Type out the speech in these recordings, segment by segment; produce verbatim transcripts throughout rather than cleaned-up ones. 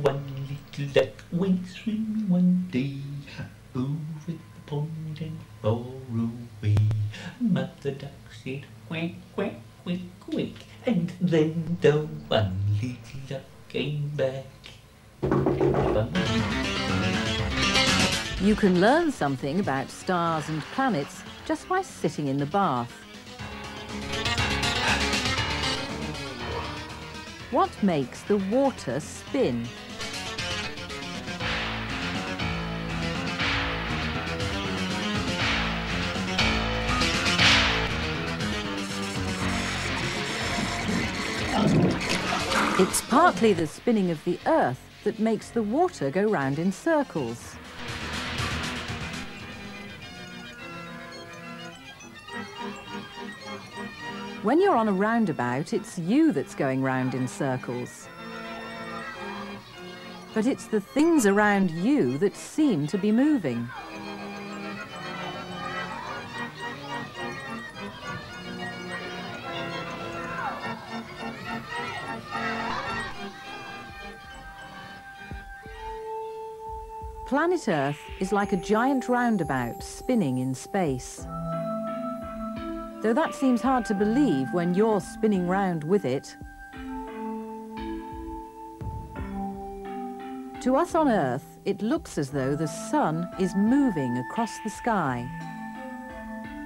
One little duck went swimming one day, over the pond and far away. Mother duck said quack, quack, quack, quack, and then the one little duck came back. You can learn something about stars and planets just by sitting in the bath. What makes the water spin? It's partly the spinning of the Earth that makes the water go round in circles. When you're on a roundabout, it's you that's going round in circles. But it's the things around you that seem to be moving. Planet Earth is like a giant roundabout spinning in space. Though that seems hard to believe when you're spinning round with it. To us on Earth, it looks as though the sun is moving across the sky.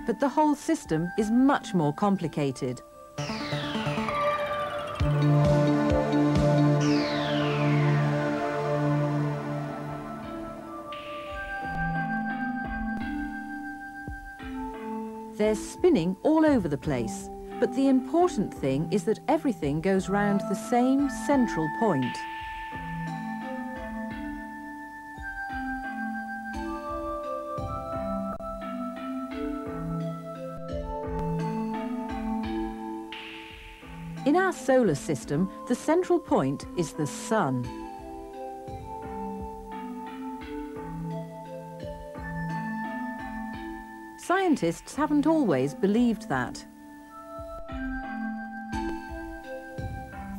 But the whole system is much more complicated. They're spinning all over the place, but the important thing is that everything goes round the same central point. In our solar system, the central point is the sun. Scientists haven't always believed that.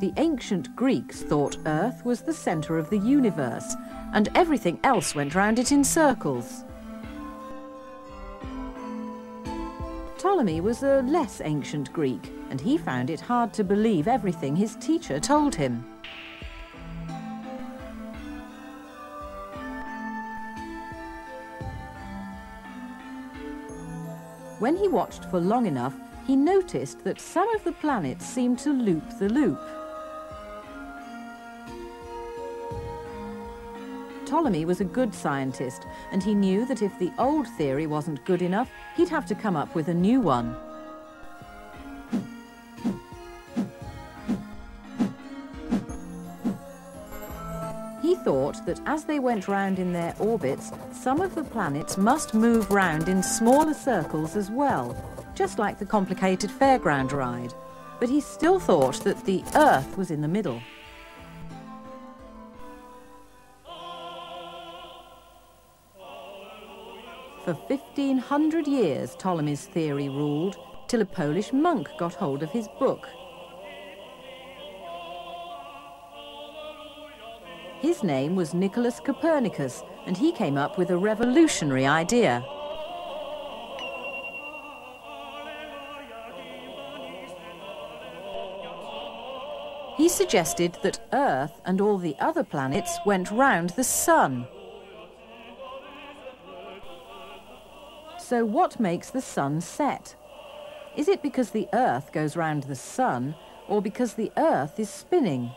The ancient Greeks thought Earth was the centre of the universe, and everything else went round it in circles. Ptolemy was a less ancient Greek, and he found it hard to believe everything his teacher told him. When he watched for long enough, he noticed that some of the planets seemed to loop the loop. Ptolemy was a good scientist, and he knew that if the old theory wasn't good enough, he'd have to come up with a new one. He thought that as they went round in their orbits, some of the planets must move round in smaller circles as well, just like the complicated fairground ride. But he still thought that the Earth was in the middle. For fifteen hundred years, Ptolemy's theory ruled, till a Polish monk got hold of his book. His name was Nicolaus Copernicus, and he came up with a revolutionary idea. He suggested that Earth and all the other planets went round the sun. So what makes the sun set? Is it because the Earth goes round the sun, or because the Earth is spinning?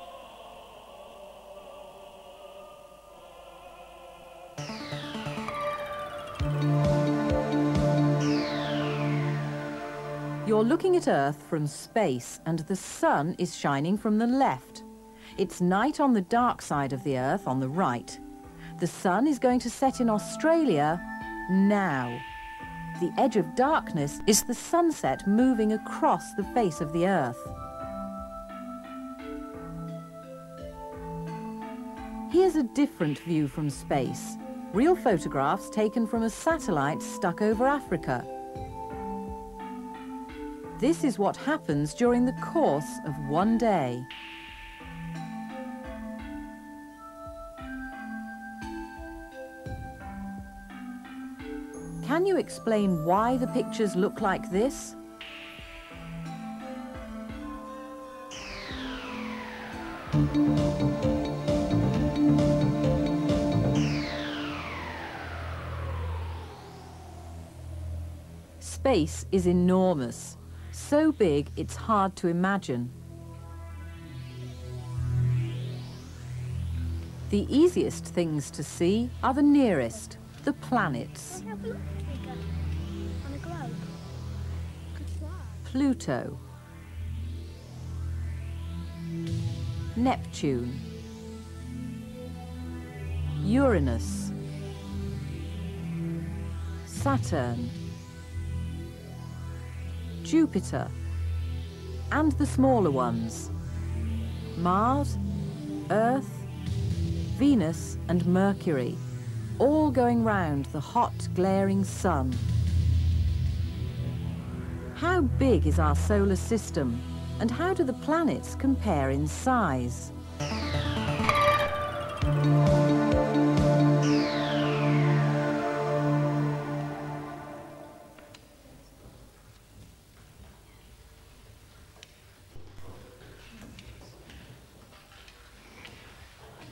You're looking at Earth from space, and the sun is shining from the left. It's night on the dark side of the Earth on the right. The sun is going to set in Australia now. The edge of darkness is the sunset moving across the face of the Earth. Here's a different view from space. Real photographs taken from a satellite stuck over Africa. This is what happens during the course of one day. Can you explain why the pictures look like this? Space is enormous, so big it's hard to imagine. The easiest things to see are the nearest, the planets. Pluto, Neptune, Uranus, Saturn, Jupiter, and the smaller ones, Mars, Earth, Venus and Mercury, all going round the hot, glaring sun. How big is our solar system, and how do the planets compare in size?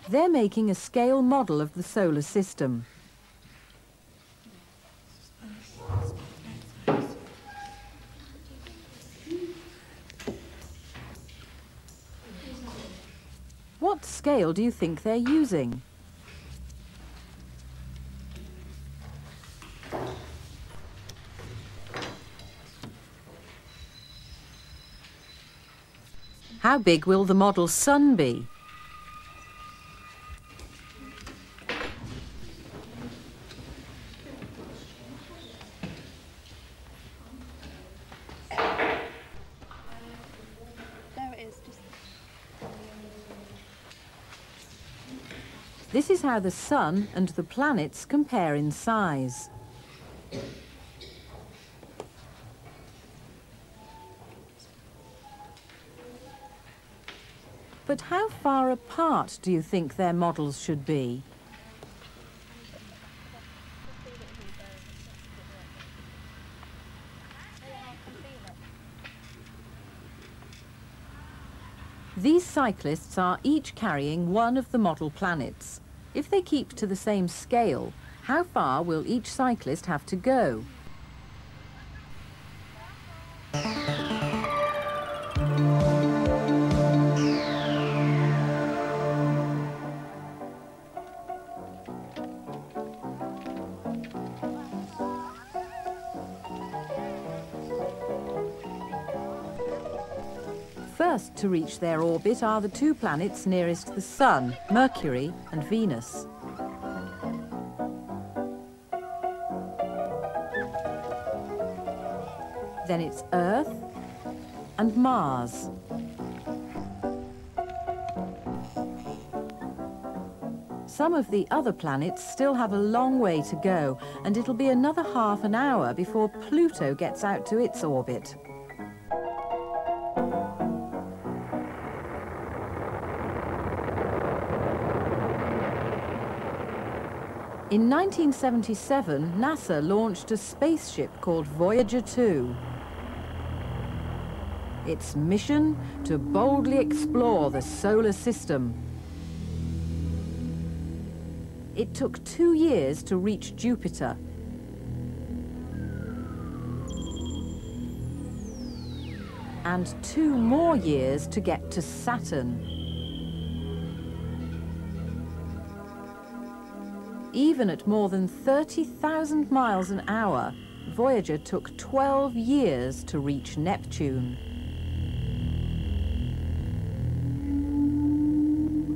They're making a scale model of the solar system. What scale do you think they're using? How big will the model sun be? This is how the sun and the planets compare in size. But how far apart do you think their models should be? These cyclists are each carrying one of the model planets. If they keep to the same scale, how far will each cyclist have to go? First to reach their orbit are the two planets nearest the Sun, Mercury and Venus. Then it's Earth and Mars. Some of the other planets still have a long way to go, and it'll be another half an hour before Pluto gets out to its orbit. In nineteen seventy-seven, NASA launched a spaceship called Voyager two. Its mission, to boldly explore the solar system. It took two years to reach Jupiter. And two more years to get to Saturn. Even at more than thirty thousand miles an hour, Voyager took twelve years to reach Neptune.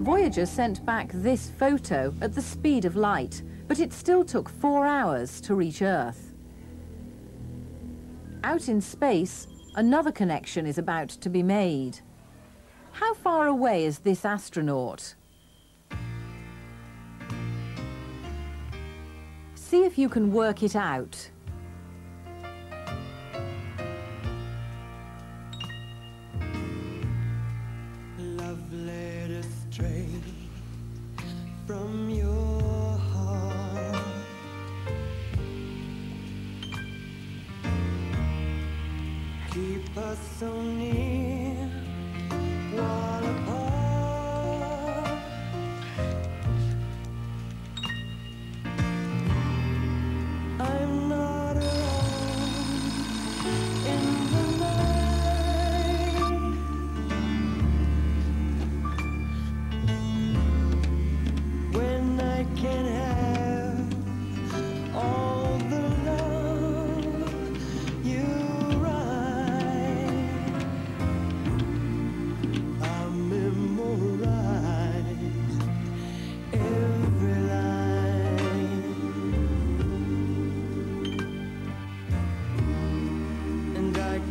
Voyager sent back this photo at the speed of light, but it still took four hours to reach Earth. Out in space, another connection is about to be made. How far away is this astronaut? See if you can work it out. Love letter straight from your heart. keep us so near, while apart. I'm not alone in the night, when I can have all.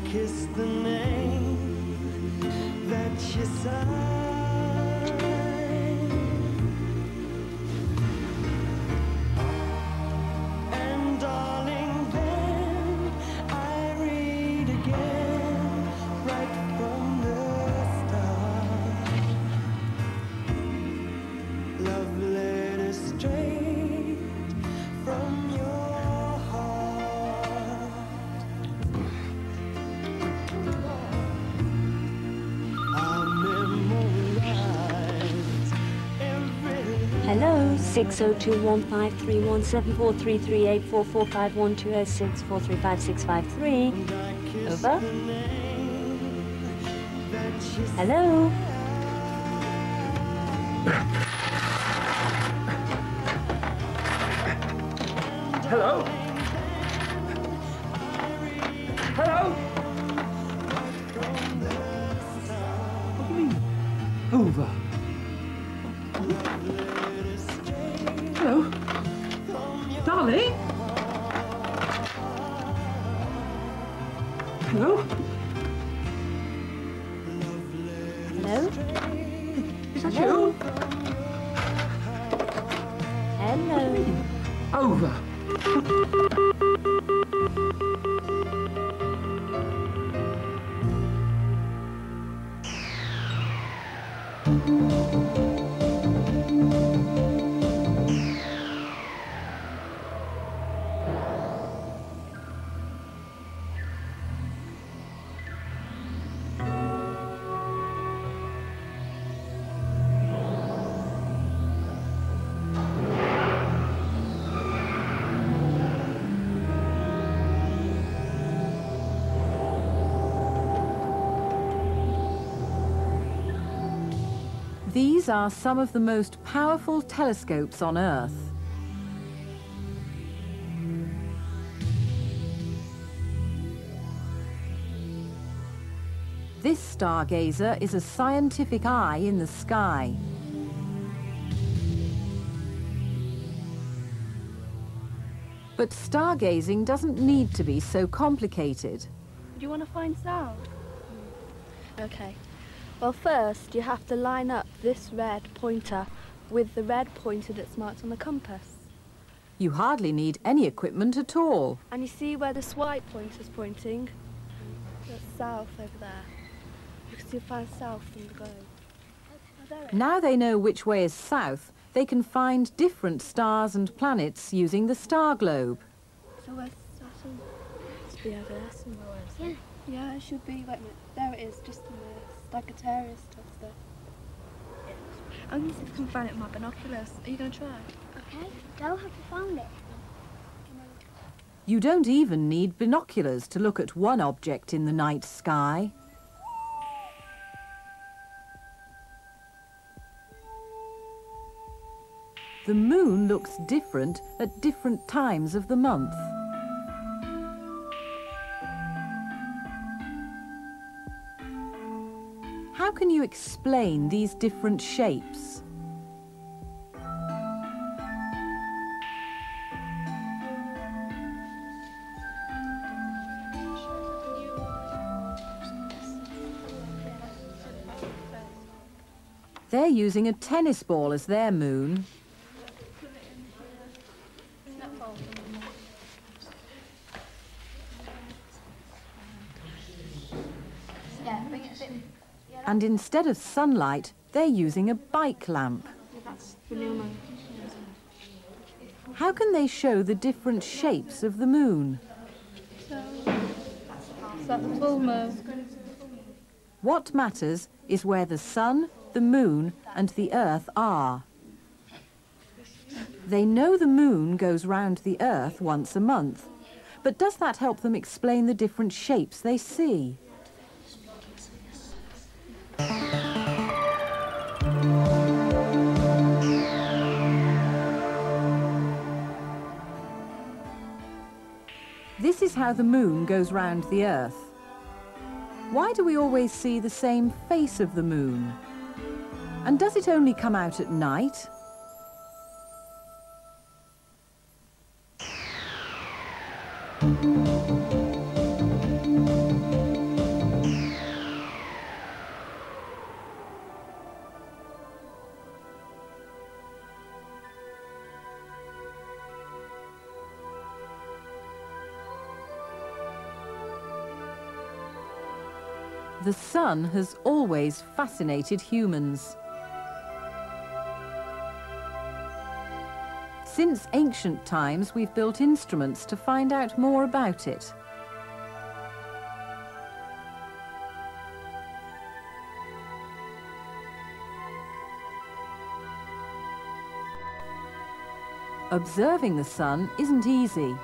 Kiss the name that you signed, and darling, then I read again right from the start, love letter straight from your. Hello, six oh two, one five three one, seven four three three, eight four four five one two oh six four three five six five three. Over. Hello. Hello. Hello. What do you mean? Over. Hello? Darling? Hello? Hello? Is that you? Hello. Over. These are some of the most powerful telescopes on Earth. This stargazer is a scientific eye in the sky. But stargazing doesn't need to be so complicated. Do you want to find sound? Okay. Well, first you have to line up this red pointer with the red pointer that's marked on the compass. You hardly need any equipment at all. And you see where this white pointer's pointing? That's south over there. You can still find south from the globe. Oh, now they know which way is south, they can find different stars and planets using the star globe. So where's Saturn? It should be over there somewhere, isn't it? Yeah. Yeah, it should be. Wait a minute. There it is, just in there. Like a terrorist of the... Yes. I'm going to see if I can find it with my binoculars. Are you going to try? Okay, go have you found it. You don't even need binoculars to look at one object in the night sky. The moon looks different at different times of the month. How can you explain these different shapes? They're using a tennis ball as their moon. And instead of sunlight, they're using a bike lamp. How can they show the different shapes of the moon? that the full moon? What matters is where the sun, the moon and the earth are. They know the moon goes round the earth once a month, but does that help them explain the different shapes they see? This is how the moon goes round the earth. Why do we always see the same face of the moon? And does it only come out at night? The sun has always fascinated humans. Since ancient times, we've built instruments to find out more about it. Observing the sun isn't easy.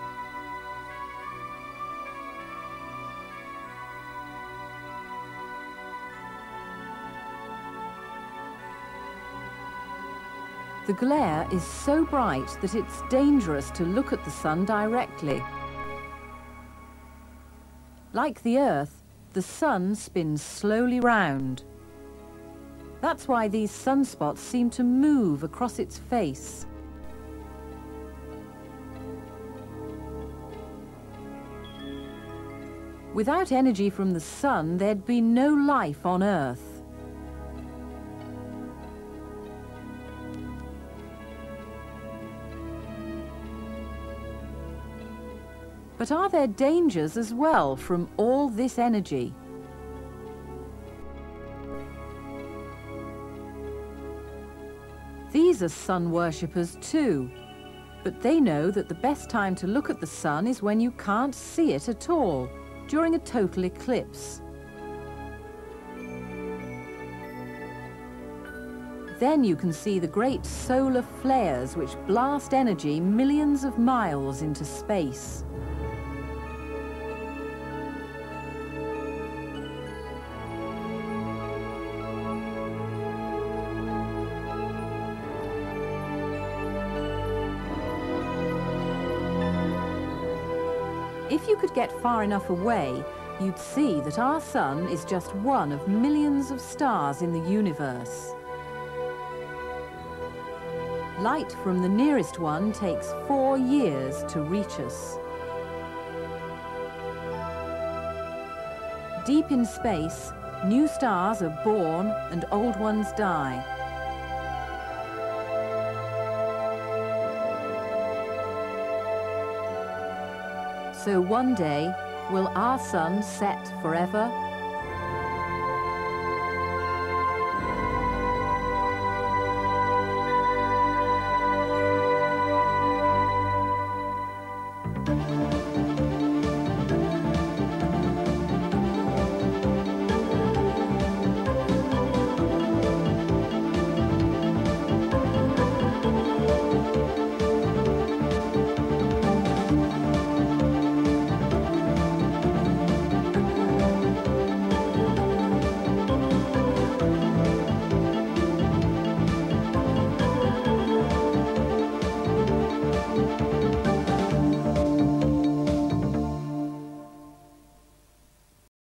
The glare is so bright that it's dangerous to look at the sun directly. Like the Earth, the sun spins slowly round. That's why these sunspots seem to move across its face. Without energy from the sun, there'd be no life on Earth. But are there dangers as well from all this energy? These are sun worshippers too, but they know that the best time to look at the sun is when you can't see it at all, during a total eclipse. Then you can see the great solar flares which blast energy millions of miles into space. If you could get far enough away, you'd see that our sun is just one of millions of stars in the universe. Light from the nearest one takes four years to reach us. Deep in space, new stars are born and old ones die. So one day, will our sun set forever?